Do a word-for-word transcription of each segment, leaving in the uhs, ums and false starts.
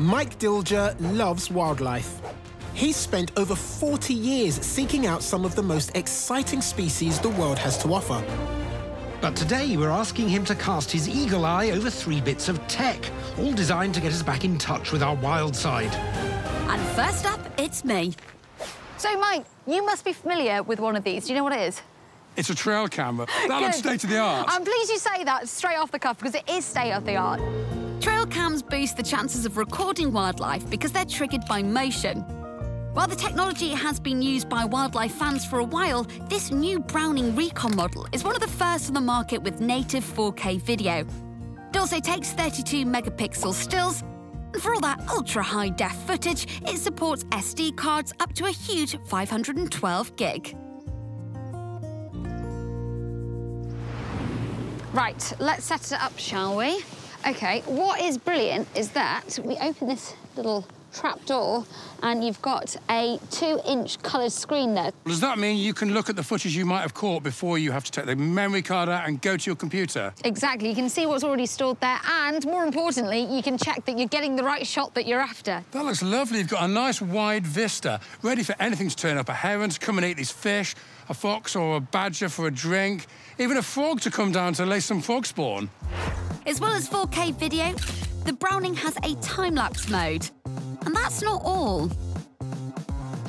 Mike Dilger loves wildlife. He's spent over forty years seeking out some of the most exciting species the world has to offer. But today we're asking him to cast his eagle eye over three bits of tech, all designed to get us back in touch with our wild side. And first up, it's me. So, Mike, you must be familiar with one of these. Do you know what it is? It's a trail camera. That looks state-of-the-art. I'm pleased you say that straight off the cuff, because it is state-of-the-art. Trail cams boost the chances of recording wildlife because they're triggered by motion. While the technology has been used by wildlife fans for a while, this new Browning Recon model is one of the first on the market with native four K video. It also takes thirty-two megapixel stills, and for all that ultra-high-def footage, it supports S D cards up to a huge five hundred twelve gig. Right, let's set it up, shall we? OK, what is brilliant is that we open this little trap door and you've got a two-inch coloured screen there. Does that mean you can look at the footage you might have caught before you have to take the memory card out and go to your computer? Exactly. You can see what's already stored there and, more importantly, you can check that you're getting the right shot that you're after. That looks lovely. You've got a nice wide vista, ready for anything to turn up. A heron to come and eat these fish, a fox or a badger for a drink, even a frog to come down to lay some frog spawn. As well as four K video, the Browning has a time-lapse mode. And that's not all.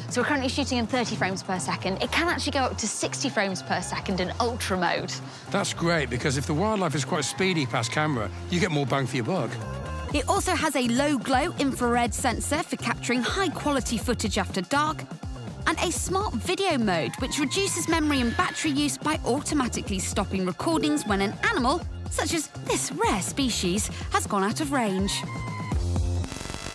So we're currently shooting in thirty frames per second. It can actually go up to sixty frames per second in ultra mode. That's great, because if the wildlife is quite speedy past camera, you get more bang for your buck. It also has a low-glow infrared sensor for capturing high-quality footage after dark, and a smart video mode, which reduces memory and battery use by automatically stopping recordings when an animal, such as this rare species, has gone out of range.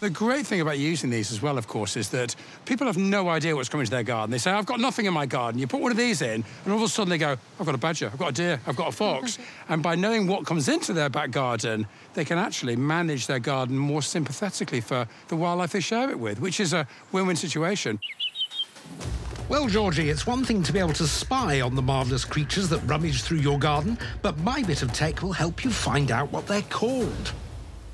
The great thing about using these as well, of course, is that people have no idea what's coming to their garden. They say, I've got nothing in my garden. You put one of these in, and all of a sudden they go, I've got a badger, I've got a deer, I've got a fox. And by knowing what comes into their back garden, they can actually manage their garden more sympathetically for the wildlife they share it with, which is a win-win situation. Well, Georgie, it's one thing to be able to spy on the marvellous creatures that rummage through your garden, but my bit of tech will help you find out what they're called.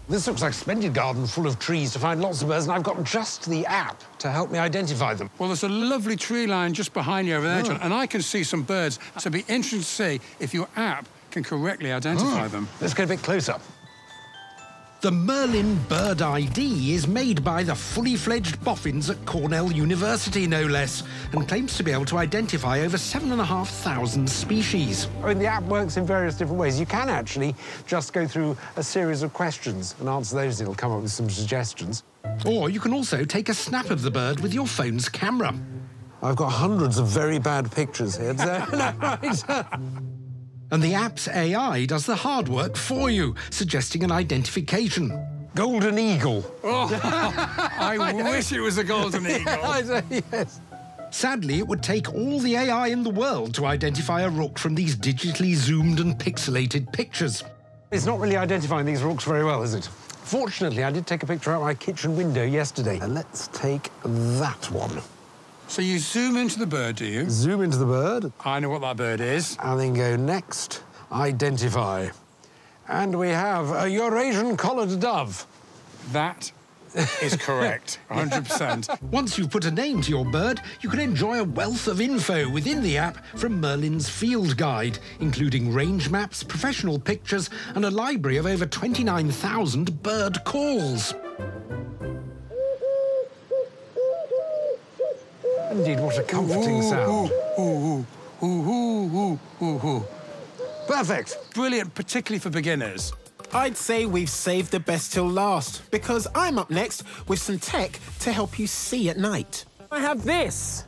This looks like a splendid garden full of trees to find lots of birds, and I've got just the app to help me identify them. Well, there's a lovely tree line just behind you over there, oh. John, and I can see some birds, so it'd be interesting to see if your app can correctly identify oh. them. Let's get a bit closer. The Merlin Bird I D is made by the fully-fledged boffins at Cornell University, no less, and claims to be able to identify over seven thousand five hundred species. I mean, the app works in various different ways. You can actually just go through a series of questions and answer those, and it'll come up with some suggestions. Or you can also take a snap of the bird with your phone's camera. I've got hundreds of very bad pictures here. And the app's A I does the hard work for you, suggesting an identification. Golden eagle. Oh, I, I wish know. it was a golden eagle. I know, yes. Sadly, it would take all the A I in the world to identify a rook from these digitally zoomed and pixelated pictures. It's not really identifying these rooks very well, is it? Fortunately, I did take a picture out my kitchen window yesterday. And let's take that one. So you zoom into the bird, do you? Zoom into the bird. I know what that bird is. And then go next, identify. And we have a Eurasian collared dove. That is correct, one hundred percent. Once you've put a name to your bird, you can enjoy a wealth of info within the app from Merlin's Field Guide, including range maps, professional pictures, and a library of over twenty-nine thousand bird calls. Indeed, what a comforting ooh, sound. Ooh, ooh, ooh, ooh, ooh, ooh, ooh. Perfect. Brilliant, particularly for beginners. I'd say we've saved the best till last, because I'm up next with some tech to help you see at night. I have this.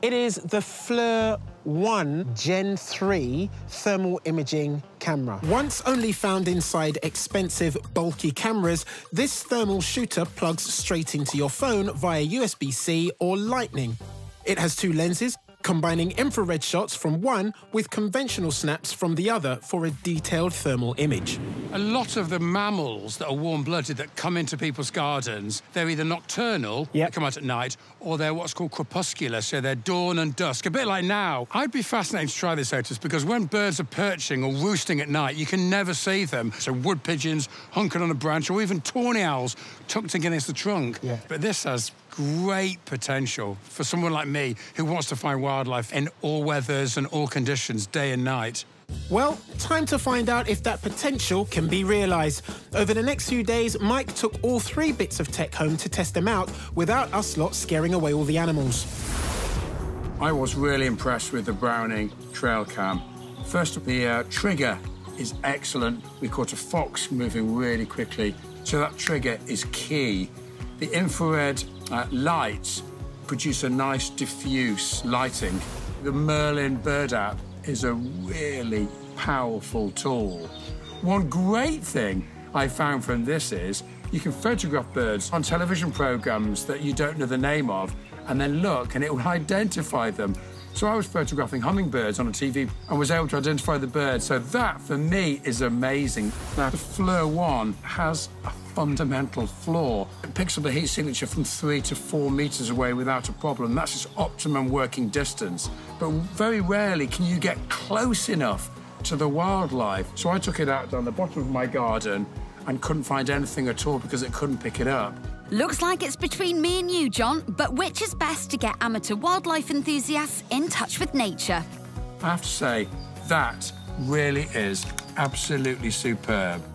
It is the Flir One Gen three thermal imaging camera. Once only found inside expensive, bulky cameras, this thermal shooter plugs straight into your phone via U S B C or Lightning. It has two lenses, combining infrared shots from one with conventional snaps from the other for a detailed thermal image. A lot of the mammals that are warm-blooded that come into people's gardens, they're either nocturnal, yep. they come out at night, or they're what's called crepuscular, so they're dawn and dusk, a bit like now. I'd be fascinated to try this, Otis, because when birds are perching or roosting at night, you can never see them. So wood pigeons hunkered on a branch, or even tawny owls tucked against the trunk. Yeah. But this has great potential for someone like me who wants to find wildlife in all weathers and all conditions, day and night. Well, time to find out if that potential can be realised. Over the next few days, Mike took all three bits of tech home to test them out without us lot scaring away all the animals. I was really impressed with the Browning trail cam. First up, the uh, trigger is excellent. We caught a fox moving really quickly, so that trigger is key. The infrared uh, lights produce a nice diffuse lighting. The Merlin Bird app is a really powerful tool. One great thing I found from this is you can photograph birds on television programmes that you don't know the name of, and then look and it will identify them. So I was photographing hummingbirds on a T V and was able to identify the bird. So that, for me, is amazing. Now, the Flir One has a fundamental flaw. It picks up the heat signature from three to four metres away without a problem. That's its optimum working distance. But very rarely can you get close enough to the wildlife. So I took it out down the bottom of my garden and couldn't find anything at all because it couldn't pick it up. Looks like it's between me and you, John, but which is best to get amateur wildlife enthusiasts in touch with nature? I have to say, that really is absolutely superb.